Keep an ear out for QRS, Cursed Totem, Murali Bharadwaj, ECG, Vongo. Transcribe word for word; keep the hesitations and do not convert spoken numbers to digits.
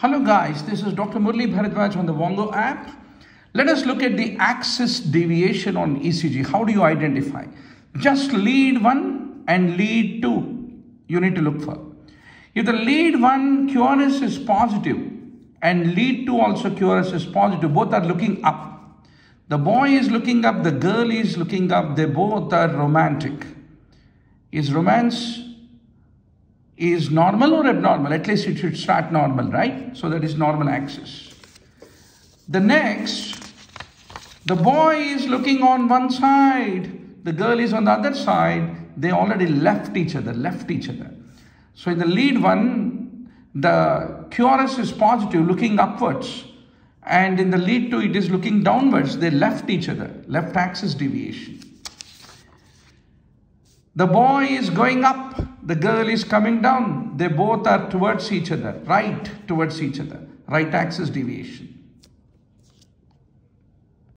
Hello guys, this is Doctor Murali Bharadwaj on the Vongo app. Let us look at the axis deviation on E C G. How do you identify? Just lead one and lead two. You need to look for. If the lead one Q R S is positive and lead two also Q R S is positive, both are looking up. The boy is looking up, the girl is looking up, they both are romantic. Is romance is normal or abnormal? At least it should start normal, right? So that is normal axis. The next, the boy is looking on one side, the girl is on the other side. They already left each other, left each other. So in the lead one, the Q R S is positive, looking upwards. And in the lead two, it is looking downwards. They left each other, left axis deviation. The boy is going up, the girl is coming down. They both are towards each other, right towards each other, right axis deviation.